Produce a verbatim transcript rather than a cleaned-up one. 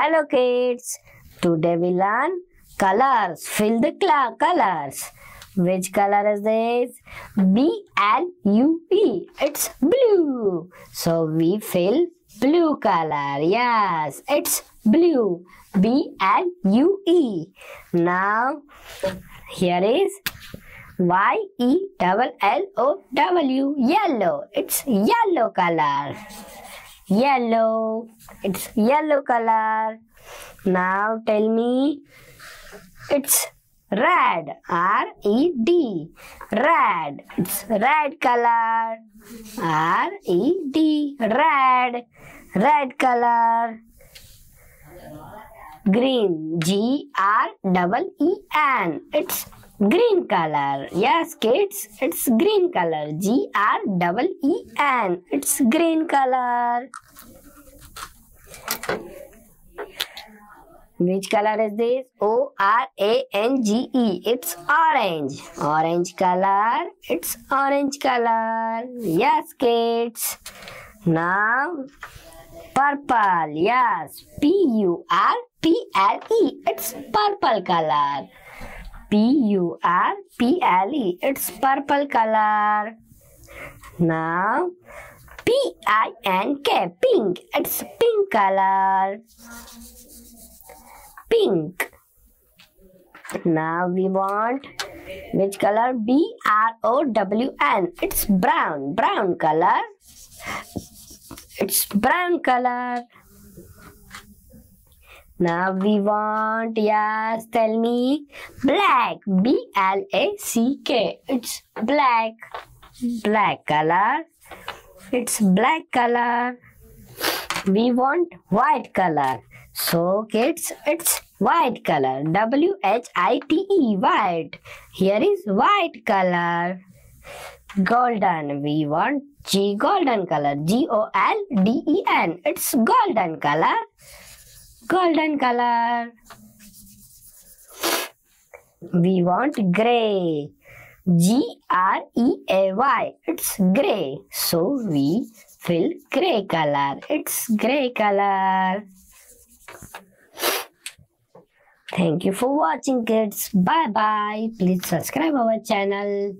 Hello kids, today we learn colors. Fill the colors. Which color is this? B L U E. It's blue. So we fill blue color. Yes, it's blue. B L U E. Now here is Y E L L O W. Yellow. It's yellow color. Yellow. It's yellow color. Now tell me. It's red. R E D. Red. It's red color. R E D. Red. Red color. Green. G R E E N. It's green color. Yes, kids, it's green color. G R E E N. It's green color. Which color is this? O R A N G E. It's orange. Orange color. It's orange color. Yes, kids. Now, purple. Yes. P U R P L E. It's purple color. P U R P L E. It's purple color. Now, P I N K. Pink. It's pink color. Pink. Now we want which color? B R O W N. It's brown. Brown color. It's brown color. Now we want, yes, tell me, black, B L A C K, it's black, black color, it's black color. We want white color, so kids, it's white color, W H I T E, white, here is white color. Golden, we want G, golden color, G O L D E N, it's golden color. Golden color. We want gray. G R E A Y. It's gray. So we fill gray color. It's gray color. Thank you for watching, kids. Bye bye. Please subscribe our channel.